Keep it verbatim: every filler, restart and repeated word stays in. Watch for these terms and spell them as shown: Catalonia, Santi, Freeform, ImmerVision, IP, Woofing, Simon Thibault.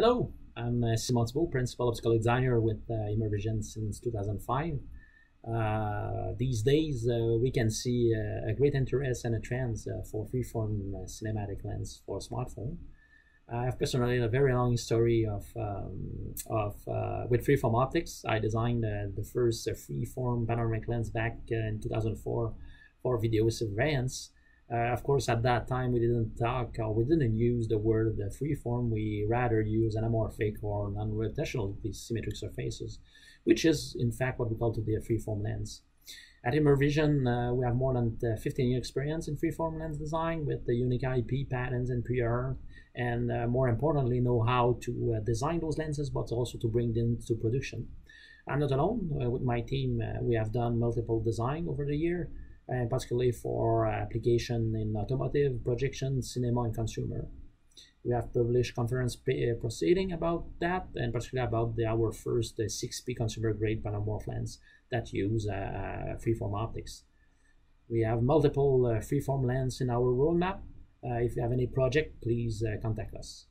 Hello, I'm uh, Simon Thibault, Principal Obstacle Designer with uh, ImmerVision since two thousand five. Uh, these days, uh, we can see uh, a great interest and a trend uh, for freeform uh, cinematic lens for smartphone. I have personally a very long history of, um, of uh, with freeform optics. I designed uh, the first uh, freeform panoramic lens back uh, in two thousand four for video surveillance. Uh, of course, at that time, we didn't talk or we didn't use the word uh, freeform. We rather use anamorphic or non-rotational symmetric surfaces, which is, in fact, what we call today a freeform lens. At ImmerVision, uh, we have more than uh, fifteen years experience in freeform lens design with the unique I P patents and pre-earned, and uh, more importantly, know how to uh, design those lenses, but also to bring them to production. I'm not alone. Uh, with my team, uh, we have done multiple designs over the year, Uh, particularly for uh, application in automotive, projection, cinema, and consumer. We have published conference uh, proceeding about that, and particularly about the, our first uh, six P consumer-grade panoramic lens that use uh, freeform optics. We have multiple uh, freeform lenses in our roadmap. Uh, if you have any project, please uh, contact us.